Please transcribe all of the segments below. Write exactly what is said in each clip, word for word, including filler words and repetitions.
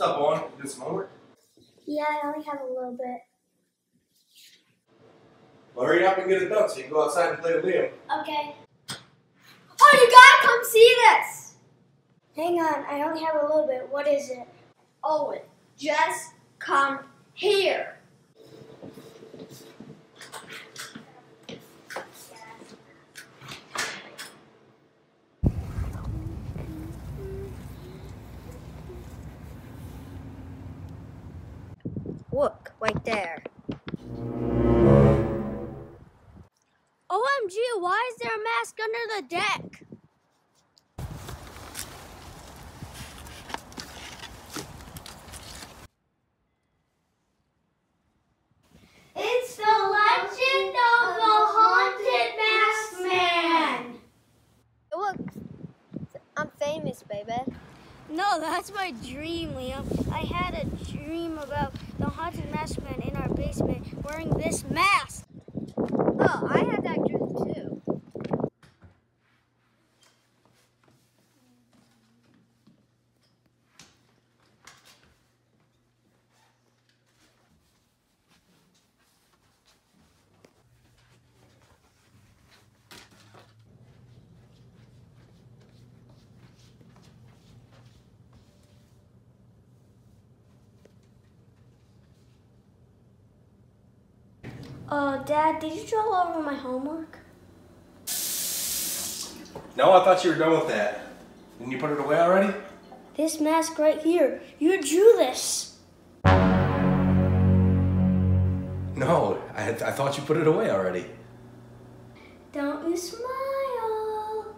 What's up, Owen? You doing some homework? Yeah, I only have a little bit. Well, hurry up and get it done so you can go outside and play with Liam. Okay. Oh, you gotta come see this! Hang on, I only have a little bit. What is it? Owen, just come here. Look, right there. O M G, why is there a mask under the deck? It's the legend of the haunted mask man. Look, I'm famous, baby. No, that's my dream, Liam. I had a dream about the haunted mask man in our basement wearing this mask. Oh, I had that dream too. Oh, Dad, did you draw over my homework? No, I thought you were done with that. Didn't you put it away already? This mask right here. You drew this. No, I, had, I thought you put it away already. Don't you smile?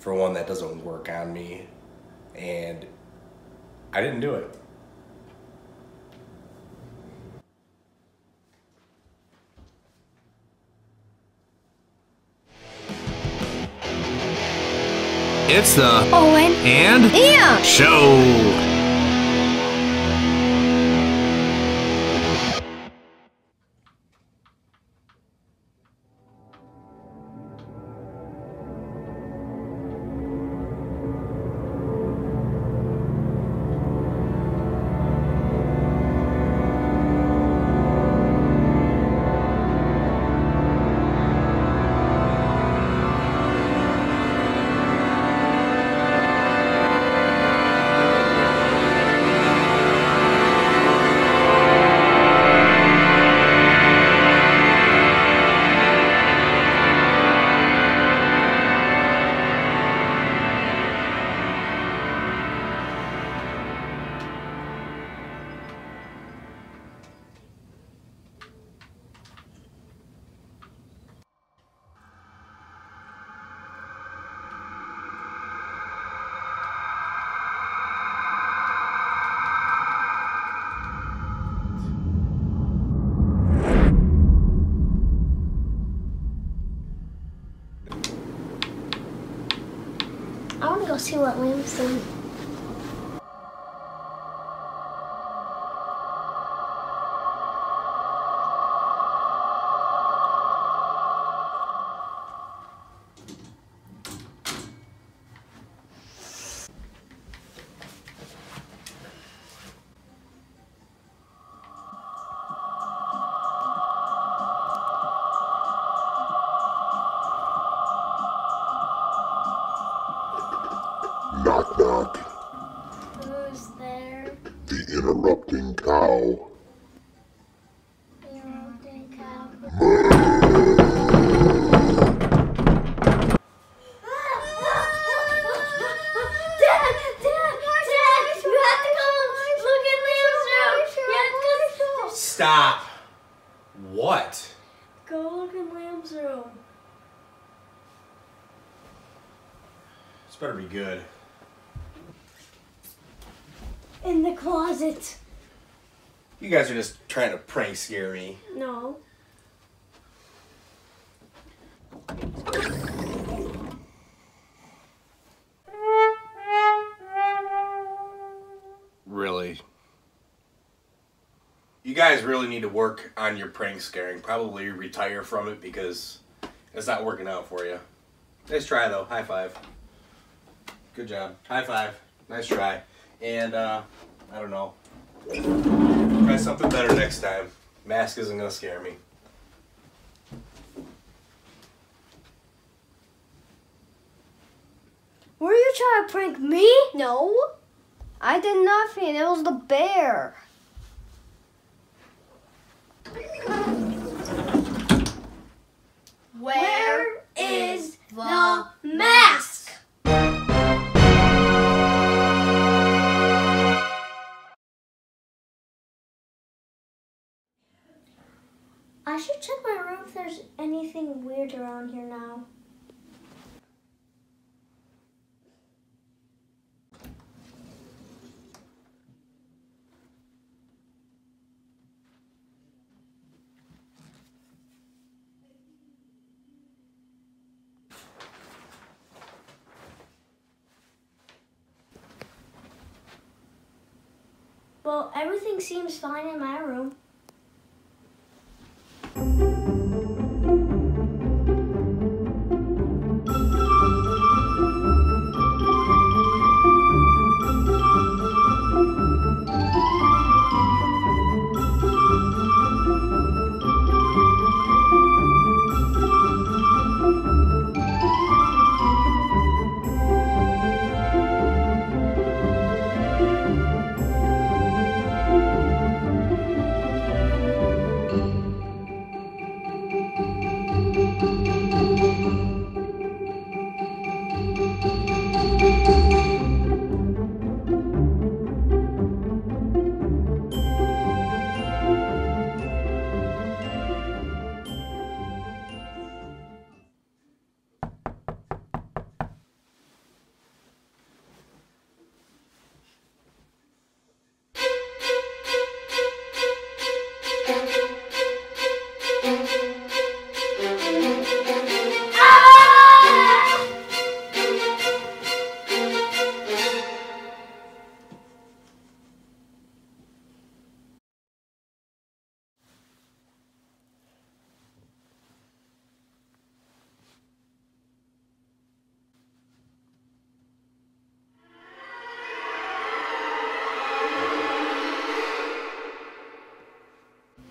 For one, that doesn't work on me. And I didn't do it. It's the Owen and Liam Show. I want to go see what Liam's doing. Knock, knock. Who's there? The interrupting cow. The interrupting cow. Dad! Dad! Dad! You have to come look at Liam's room! You have to come. Stop! What? Go look in Liam's room. This better be good. In the closet. You guys are just trying to prank scare me. No. Really? You guys really need to work on your prank scaring. Probably retire from it because it's not working out for you. Nice try though. High five. Good job. High five. Nice try. And, uh, I don't know. Try something better next time. Mask isn't going to scare me. Were you trying to prank me? No. I did nothing. It was the bear. Where is the mask? I should check my room if there's anything weird around here now. Well, everything seems fine in my room.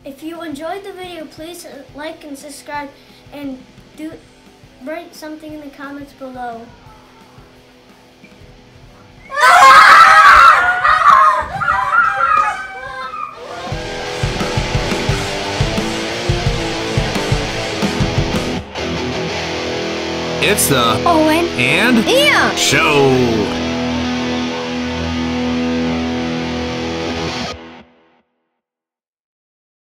If you enjoyed the video, please like and subscribe, and do write something in the comments below. It's the Owen and Liam Show.